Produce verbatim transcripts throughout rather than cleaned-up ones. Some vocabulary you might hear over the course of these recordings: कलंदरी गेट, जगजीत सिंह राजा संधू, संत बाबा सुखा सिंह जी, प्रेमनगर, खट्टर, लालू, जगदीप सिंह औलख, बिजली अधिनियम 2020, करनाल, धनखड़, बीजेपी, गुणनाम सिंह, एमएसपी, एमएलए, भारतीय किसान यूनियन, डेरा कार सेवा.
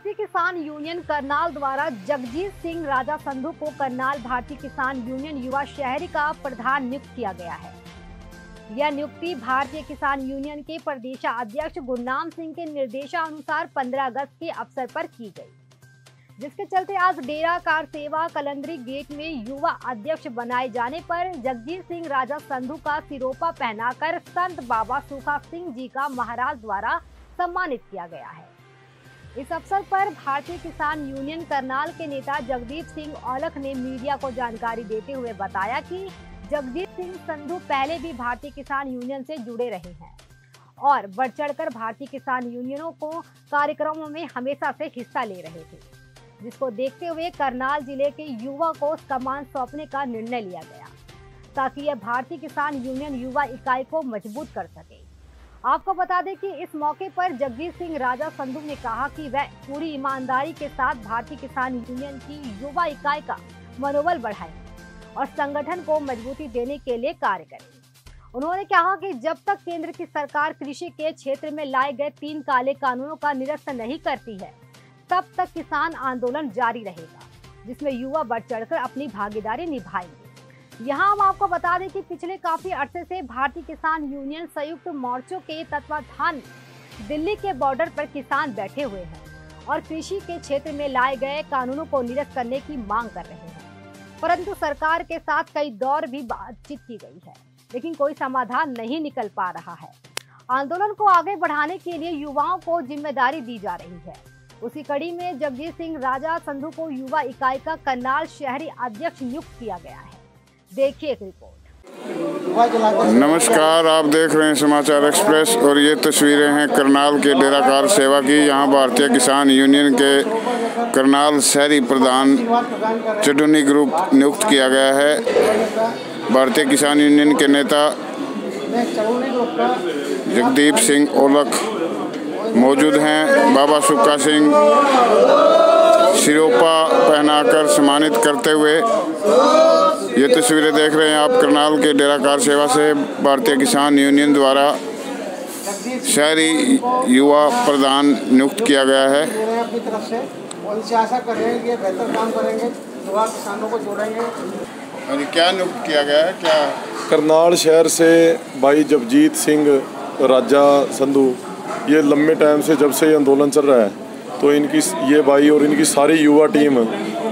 भारतीय किसान यूनियन करनाल द्वारा जगजीत सिंह राजा संधू को करनाल भारतीय किसान यूनियन युवा शहरी का प्रधान नियुक्त किया गया है। यह नियुक्ति भारतीय किसान यूनियन के प्रदेशाध्यक्ष गुणनाम सिंह के निर्देशानुसार पंद्रह अगस्त के अवसर पर की गई, जिसके चलते आज डेरा कार सेवा कलंदरी गेट में युवा अध्यक्ष बनाए जाने पर जगजीत सिंह राजा संधू का सिरोपा पहनाकर संत बाबा सुखा सिंह जी का महाराज द्वारा सम्मानित किया गया है। इस अवसर पर भारतीय किसान यूनियन करनाल के नेता जगदीप सिंह औलख ने मीडिया को जानकारी देते हुए बताया कि जगजीत सिंह संधू पहले भी भारतीय किसान यूनियन से जुड़े रहे हैं और बढ़ चढ़कर भारतीय किसान यूनियनों को कार्यक्रमों में हमेशा से हिस्सा ले रहे थे, जिसको देखते हुए करनाल जिले के युवा को कमान सौंपने का निर्णय लिया गया ताकि यह भारतीय किसान यूनियन युवा इकाई को मजबूत कर सके। आपको बता दें कि इस मौके पर जगजीत सिंह राजा संधू ने कहा कि वह पूरी ईमानदारी के साथ भारतीय किसान यूनियन की युवा इकाई का मनोबल बढ़ाएं और संगठन को मजबूती देने के लिए कार्य करें। उन्होंने कहा कि जब तक केंद्र की सरकार कृषि के क्षेत्र में लाए गए तीन काले कानूनों का निरस्त नहीं करती है, तब तक किसान आंदोलन जारी रहेगा, जिसमें युवा बढ़ चढ़कर अपनी भागीदारी निभाएंगे। यहाँ हम आपको बता दें कि पिछले काफी अरसे से भारतीय किसान यूनियन संयुक्त मोर्चों के तत्वाधान में दिल्ली के बॉर्डर पर किसान बैठे हुए हैं और कृषि के क्षेत्र में लाए गए कानूनों को निरस्त करने की मांग कर रहे हैं, परंतु सरकार के साथ कई दौर भी बातचीत की गई है, लेकिन कोई समाधान नहीं निकल पा रहा है। आंदोलन को आगे बढ़ाने के लिए युवाओं को जिम्मेदारी दी जा रही है। उसी कड़ी में जगजीत सिंह राजा संधू को युवा इकाई का करनाल शहरी अध्यक्ष नियुक्त किया गया है। देखिए एक रिपोर्ट। नमस्कार, आप देख रहे हैं समाचार एक्सप्रेस और ये तस्वीरें हैं करनाल के डेरा कार सेवा की। यहाँ भारतीय किसान यूनियन के करनाल शहरी प्रधान चटुनी ग्रुप नियुक्त किया गया है। भारतीय किसान यूनियन के नेता जगदीप सिंह औलख मौजूद हैं। बाबा सुखा सिंह सिरोपा पहनाकर सम्मानित करते हुए, ये तस्वीरें देख रहे हैं आप करनाल के डेरा कार सेवा से। भारतीय किसान यूनियन द्वारा शहरी युवा प्रधान नियुक्त किया गया है। अपनी तरफ से उनसे आशा कर रहे हैं कि बेहतर काम करेंगे, युवा किसानों को जोड़ेंगे। क्या नियुक्त किया गया है? क्या करनाल शहर से भाई जगजीत सिंह राजा संधू, ये लंबे टाइम से जब से ये आंदोलन चल रहा है, तो इनकी ये भाई और इनकी सारी युवा टीम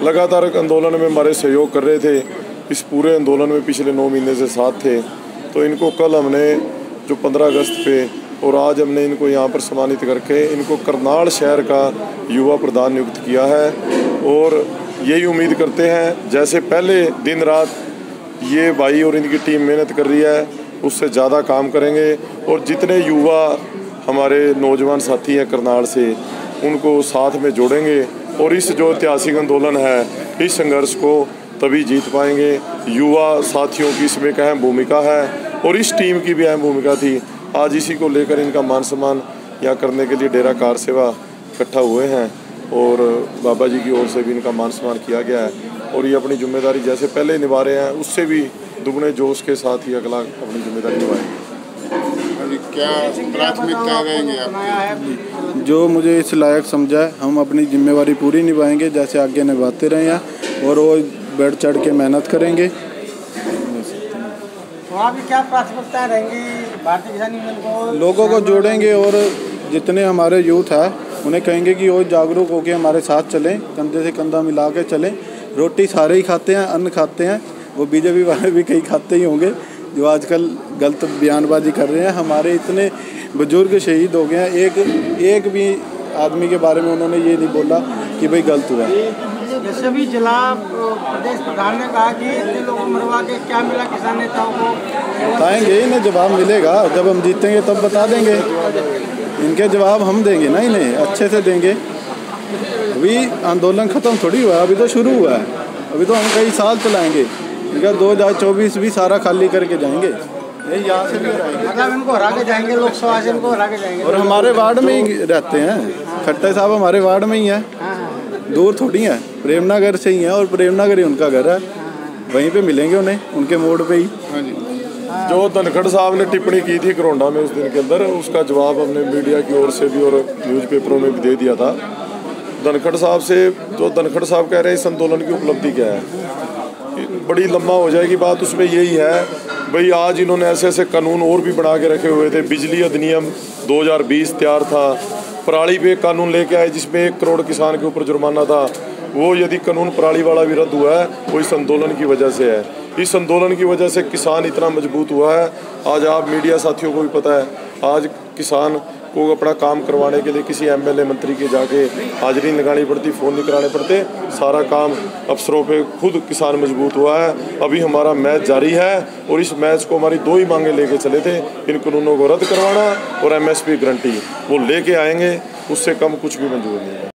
लगातार आंदोलन में हमारे सहयोग कर रहे थे। इस पूरे आंदोलन में पिछले नौ महीने से साथ थे, तो इनको कल हमने जो पंद्रह अगस्त पे और आज हमने इनको यहाँ पर सम्मानित करके इनको करनाल शहर का युवा प्रधान नियुक्त किया है। और यही उम्मीद करते हैं जैसे पहले दिन रात ये भाई और इनकी टीम मेहनत कर रही है, उससे ज़्यादा काम करेंगे और जितने युवा हमारे नौजवान साथी हैं करनाल से, उनको साथ में जोड़ेंगे और इस जो ऐतिहासिक आंदोलन है, इस संघर्ष को तभी जीत पाएंगे। युवा साथियों की इसमें एक अहम भूमिका है और इस टीम की भी अहम भूमिका थी। आज इसी को लेकर इनका मान सम्मान यहाँ करने के लिए डेरा कार सेवा इकट्ठा हुए हैं और बाबा जी की ओर से भी इनका मान सम्मान किया गया है और ये अपनी जिम्मेदारी जैसे पहले निभा रहे हैं, उससे भी दुगने जोश के साथ ही अगला अपनी जिम्मेदारी निभाएंगे। क्या प्राथमिकता रहेंगे? जो मुझे इस लायक समझा है, हम अपनी जिम्मेवारी पूरी निभाएंगे जैसे आगे निभाते रहे हैं और वो बढ़ चढ़ के मेहनत करेंगे। वहाँ भी क्या प्राथमिकता रहेंगी? भारतीय किसान यूनियन को लोगों को जोड़ेंगे और जितने हमारे यूथ है उन्हें कहेंगे कि वो जागरूक होकर हमारे साथ चलें, कंधे से कंधा मिला के चलें। रोटी सारे ही खाते हैं, अन्न खाते हैं, वो बीजेपी वाले भी कई खाते ही होंगे जो आजकल गलत बयानबाजी कर रहे हैं। हमारे इतने बुजुर्ग शहीद हो गए हैं, एक एक भी आदमी के बारे में उन्होंने ये नहीं बोला कि भाई गलत हुआ। जैसे भी जिला प्रदेश प्रधान ने कहा कि इतने लोगों मरवा के क्या मिला किसान नेताओं को, बताएंगे इन्हें जवाब मिलेगा। जब हम जीतेंगे तब बता देंगे, इनके जवाब हम देंगे ना, इन्हें अच्छे से देंगे। अभी आंदोलन ख़त्म थोड़ी हुआ, अभी तो शुरू हुआ है, अभी तो हम कई साल चलाएँगे। इनका दो हज़ार चौबीस भी सारा खाली करके जाएंगे, यहाँ से भी मतलब इनको हरा के जाएंगे, लोकसभा से इनको हरा के जाएंगे। और हमारे वार्ड में ही रहते हैं खट्टर साहब, हमारे वार्ड में ही है, दूर थोड़ी है, प्रेमनगर से ही है और प्रेमनगर ही उनका घर है, वहीं पे मिलेंगे उन्हें, उनके मोड़ पे ही। जो धनखड़ साहब ने टिप्पणी की थी कोरोना में उस दिन के अंदर, उसका जवाब हमने मीडिया की ओर से भी और न्यूज़पेपरों में भी दे दिया था धनखड़ साहब से, जो धनखड़ साहब कह रहे हैं इस आंदोलन की उपलब्धि क्या है, बड़ी लंबा हो जाएगी बात। उसमें यही है भाई, आज इन्होंने ऐसे ऐसे कानून और भी बना के रखे हुए थे। बिजली अधिनियम दो हज़ार बीस तैयार था, पराली पे कानून लेके आए जिसमें एक करोड़ किसान के ऊपर जुर्माना था। वो यदि कानून पराली वाला भी रद्द हुआ है वो इस आंदोलन की वजह से है। इस आंदोलन की वजह से किसान इतना मजबूत हुआ है। आज आप मीडिया साथियों को भी पता है, आज किसान को अपना काम करवाने के लिए किसी एमएलए मंत्री के जाके हाजिरी लगानी पड़ती, फ़ोन नहीं कराने पड़ते, सारा काम अफसरों पे खुद किसान मजबूत हुआ है। अभी हमारा मैच जारी है और इस मैच को हमारी दो ही मांगे लेके चले थे, इन कानूनों को रद्द करवाना और एमएसपी गारंटी। वो लेके आएंगे, उससे कम कुछ भी मंजूर नहीं है।